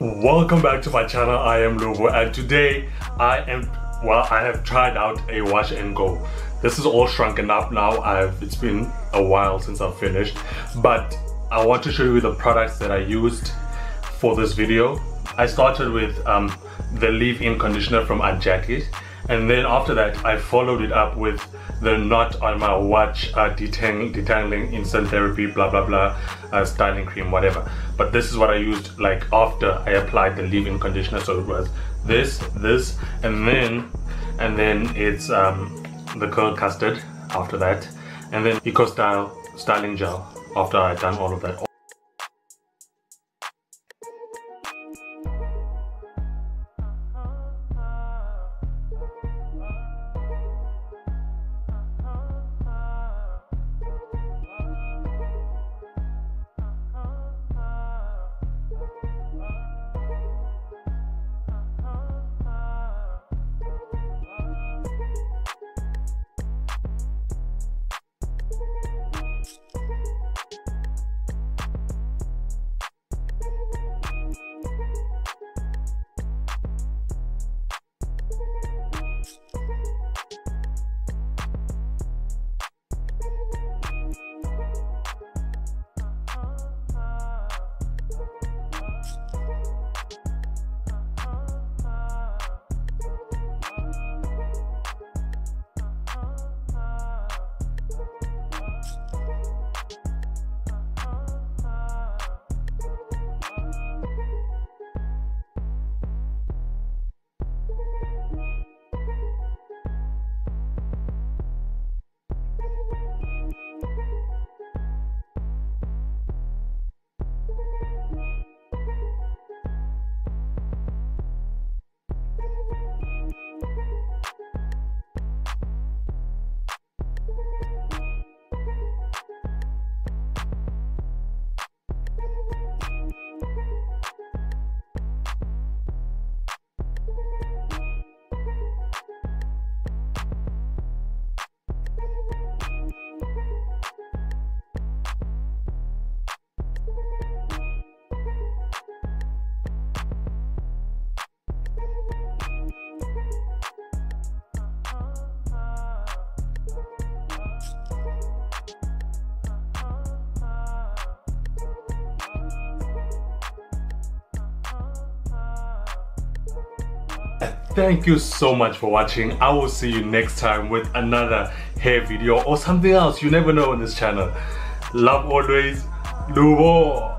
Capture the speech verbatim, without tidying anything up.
Welcome back to my channel. I am Luvo, and today I am well I have tried out a wash and go. This is all shrunken up now. I've it's been a while since I've finished, but I want to show you the products that I used for this video. I started with um, the leave-in conditioner from Unjacket, and then after that I followed it up with the knot on my watch uh, detang detangling instant therapy blah blah blah uh, styling cream, whatever. But this is what I used like after I applied the leave-in conditioner. So it was this, this, and then and then it's um, the curl custard after that, and then EcoStyle styling gel after I've done all of that. Thank you so much for watching. I will see you next time with another hair video or something else. You never know on this channel. Love always, Luvo.